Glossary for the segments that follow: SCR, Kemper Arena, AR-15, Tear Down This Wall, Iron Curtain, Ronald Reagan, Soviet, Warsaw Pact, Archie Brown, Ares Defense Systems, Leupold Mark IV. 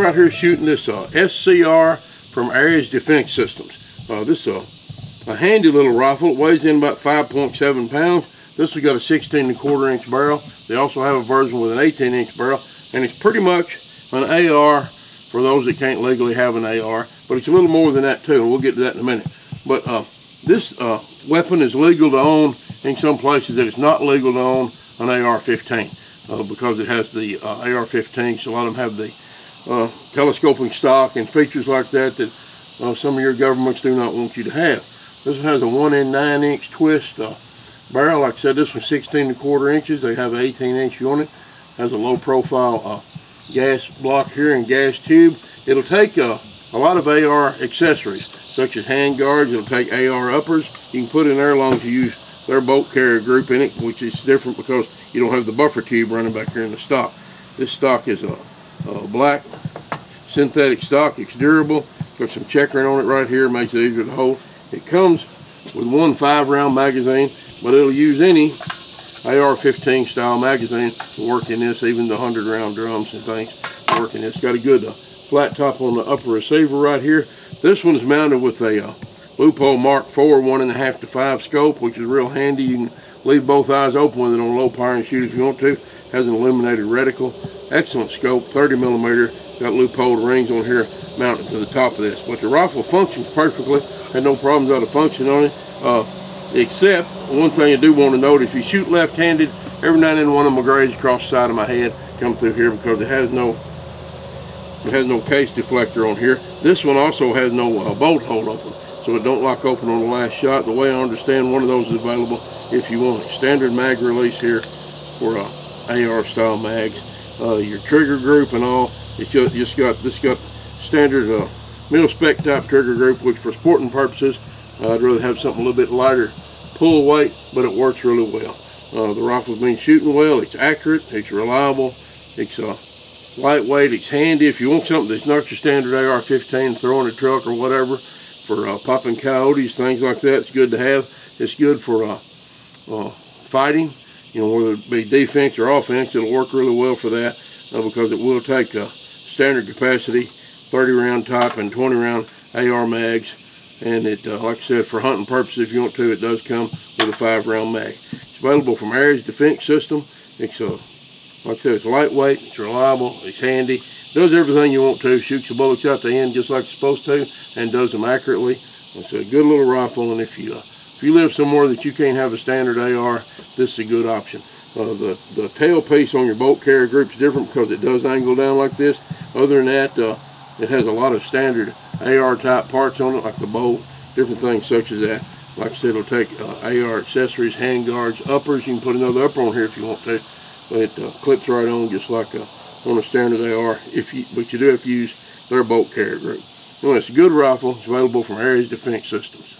we're out here shooting this SCR from Ares Defense Systems. This is a handy little rifle. It weighs in about 5.7 pounds. This has got a 16¼ inch barrel. They also have a version with an 18 inch barrel, and it's pretty much an AR for those that can't legally have an AR, but it's a little more than that too, and we'll get to that in a minute. But this weapon is legal to own in some places that it's not legal to own an AR-15 because it has the AR-15, so a lot of them have the telescoping stock and features like that that some of your governments do not want you to have. This one has a 1 in 9 inch twist barrel. Like I said, this one's 16¼ inches. They have an 18 inch unit. Has a low profile gas block here and gas tube. It'll take a lot of AR accessories, such as hand guards. It'll take AR uppers. You can put in there as long as you use their bolt carrier group in it, which is different because you don't have the buffer tube running back here in the stock. This stock is a black synthetic stock. It's durable. Got some checkering on it right here, makes it easier to hold. It comes with one 5-round magazine, but it'll use any AR-15 style magazine to work in this, even the 100-round drums and things work in this. Got a good flat top on the upper receiver right here. This one is mounted with a Leupold Mark IV 1.5 to 5 scope, which is real handy. You can leave both eyes open with it on low power and shoot if you want to. Has an illuminated reticle, excellent scope, 30mm. Got Leupold rings on here mounted to the top of this. But the rifle functions perfectly. Had no problems out of function on it. Except one thing I do want to note: if you shoot left-handed, every now and then one of my grades across the side of my head come through here because it has no case deflector on here. This one also has no bolt hole open, so it don't lock open on the last shot. The way I understand, one of those is available if you want it. Standard mag release here for AR style mags. Your trigger group and all, it's just got standard middle spec type trigger group, which for sporting purposes, I'd rather have something a little bit lighter pull weight, but it works really well. The rifle's been shooting well. It's accurate, it's reliable, it's lightweight, it's handy. If you want something that's not your standard AR-15, throw in a truck or whatever for popping coyotes, things like that, it's good to have. It's good for fighting, you know, whether it be defense or offense. It'll work really well for that because it will take standard capacity 30-round type and 20-round AR mags. And it, like I said, for hunting purposes, if you want to, it does come with a 5-round mag. It's available from Ares Defense System. It's, like I said, it's lightweight, it's reliable, it's handy. It does everything you want to. Shoots the bullets out the end just like it's supposed to, and does them accurately. It's a good little rifle, and if you live somewhere that you can't have a standard AR, this is a good option. The tailpiece on your bolt carrier group is different because it does angle down like this. Other than that, it has a lot of standard AR type parts on it, like the bolt, different things such as that. Like I said, it'll take AR accessories, hand guards, uppers. You can put another upper on here if you want to. But it clips right on just like on a standard AR, but you do have to use their bolt carrier group. Anyway, it's a good rifle. It's available from Ares Defense Systems.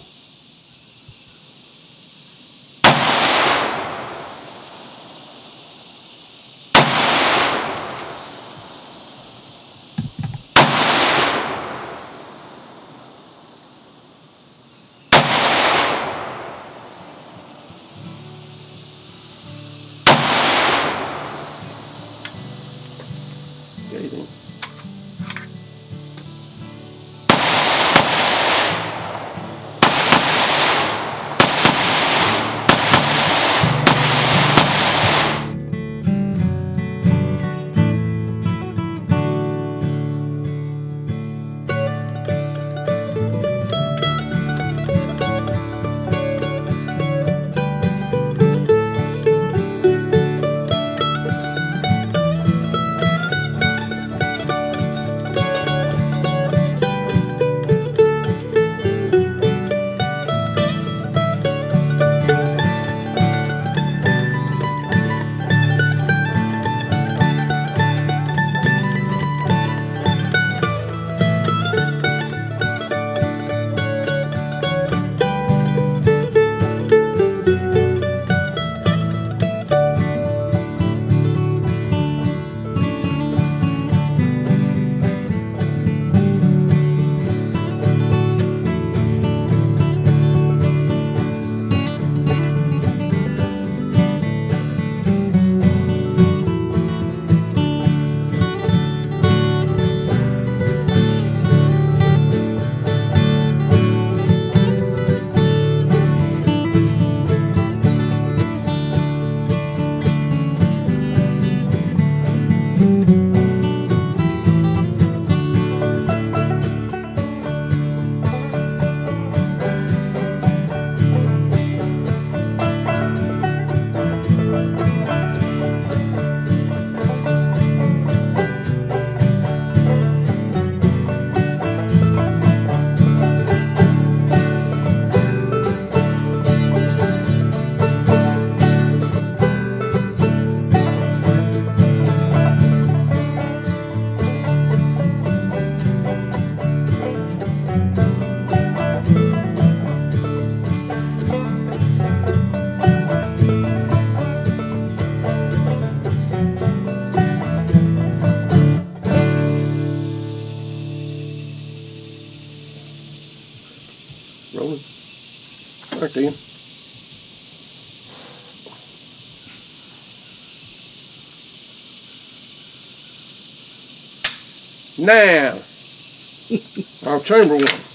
it, do you? Now, our chamber one.